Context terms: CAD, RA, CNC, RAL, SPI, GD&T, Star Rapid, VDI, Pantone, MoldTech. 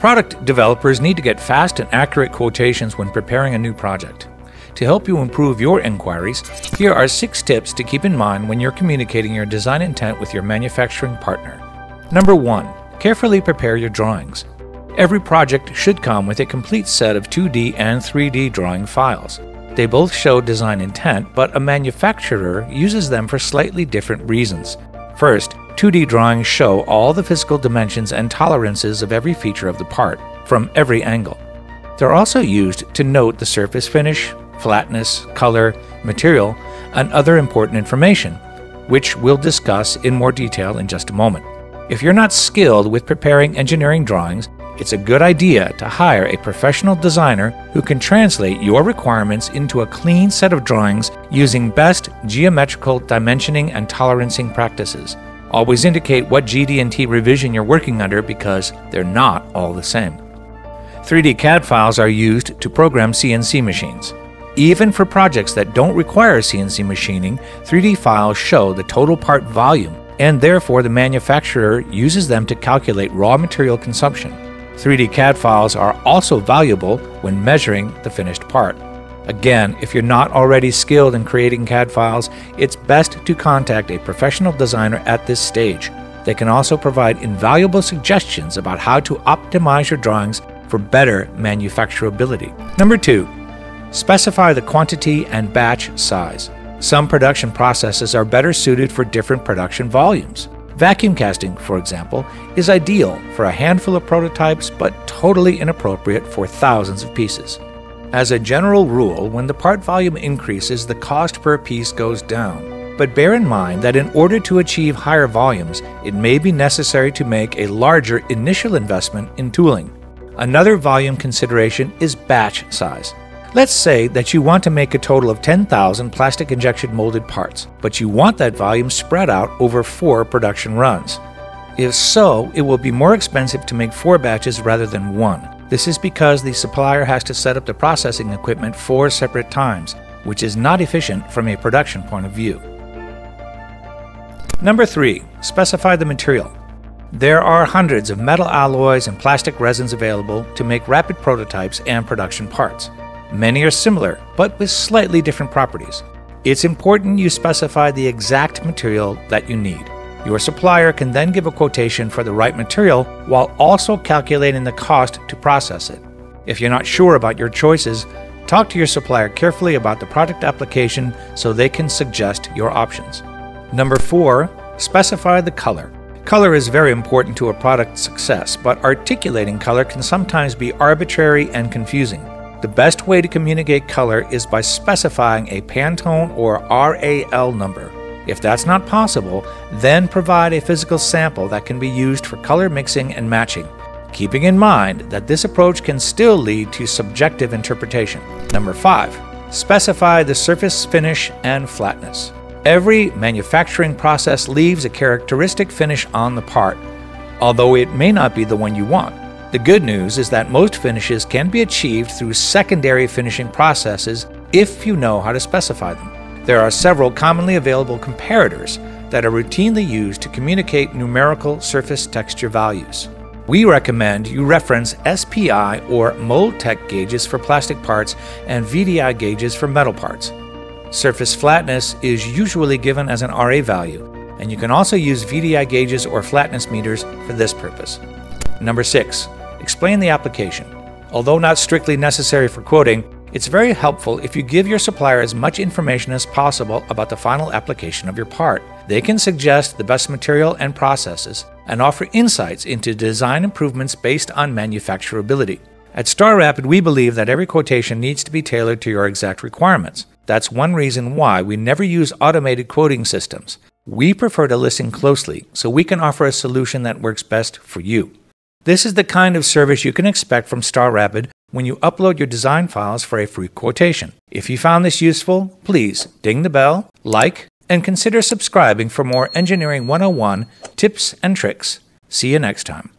Product developers need to get fast and accurate quotations when preparing a new project. To help you improve your inquiries, here are 6 tips to keep in mind when you're communicating your design intent with your manufacturing partner. Number 1. Carefully prepare your drawings. Every project should come with a complete set of 2D and 3D drawing files. They both show design intent, but a manufacturer uses them for slightly different reasons. First, 2D drawings show all the physical dimensions and tolerances of every feature of the part, from every angle. They're also used to note the surface finish, flatness, color, material, and other important information, which we'll discuss in more detail in just a moment. If you're not skilled with preparing engineering drawings, it's a good idea to hire a professional designer who can translate your requirements into a clean set of drawings using best geometrical dimensioning and tolerancing practices. Always indicate what GD&T revision you're working under because they're not all the same. 3D CAD files are used to program CNC machines. Even for projects that don't require CNC machining, 3D files show the total part volume, and therefore the manufacturer uses them to calculate raw material consumption. 3D CAD files are also valuable when measuring the finished part. Again, if you're not already skilled in creating CAD files, it's best to contact a professional designer at this stage. They can also provide invaluable suggestions about how to optimize your drawings for better manufacturability. Number 2. Specify the quantity and batch size. Some production processes are better suited for different production volumes. Vacuum casting, for example, is ideal for a handful of prototypes but totally inappropriate for thousands of pieces. As a general rule, when the part volume increases, the cost per piece goes down. But bear in mind that in order to achieve higher volumes, it may be necessary to make a larger initial investment in tooling. Another volume consideration is batch size. Let's say that you want to make a total of 10,000 plastic injection molded parts, but you want that volume spread out over 4 production runs. If so, it will be more expensive to make 4 batches rather than 1. This is because the supplier has to set up the processing equipment 4 separate times, which is not efficient from a production point of view. Number 3. Specify the material. There are hundreds of metal alloys and plastic resins available to make rapid prototypes and production parts. Many are similar, but with slightly different properties. It's important you specify the exact material that you need. Your supplier can then give a quotation for the right material while also calculating the cost to process it. If you're not sure about your choices, talk to your supplier carefully about the product application so they can suggest your options. Number 4. Specify the color. Color is very important to a product's success, but articulating color can sometimes be arbitrary and confusing. The best way to communicate color is by specifying a Pantone or RAL number. If that's not possible, then provide a physical sample that can be used for color mixing and matching, keeping in mind that this approach can still lead to subjective interpretation. Number 5. Specify the surface finish and flatness. Every manufacturing process leaves a characteristic finish on the part, although it may not be the one you want. The good news is that most finishes can be achieved through secondary finishing processes if you know how to specify them. There are several commonly available comparators that are routinely used to communicate numerical surface texture values. We recommend you reference SPI or MoldTech gauges for plastic parts and VDI gauges for metal parts. Surface flatness is usually given as an RA value, and you can also use VDI gauges or flatness meters for this purpose. Number 6. Explain the application. Although not strictly necessary for quoting, it's very helpful if you give your supplier as much information as possible about the final application of your part. They can suggest the best material and processes and offer insights into design improvements based on manufacturability. At Star Rapid, we believe that every quotation needs to be tailored to your exact requirements. That's one reason why we never use automated quoting systems. We prefer to listen closely so we can offer a solution that works best for you. This is the kind of service you can expect from Star Rapid when you upload your design files for a free quotation. If you found this useful, please ding the bell, like, and consider subscribing for more Engineering 101 tips and tricks. See you next time.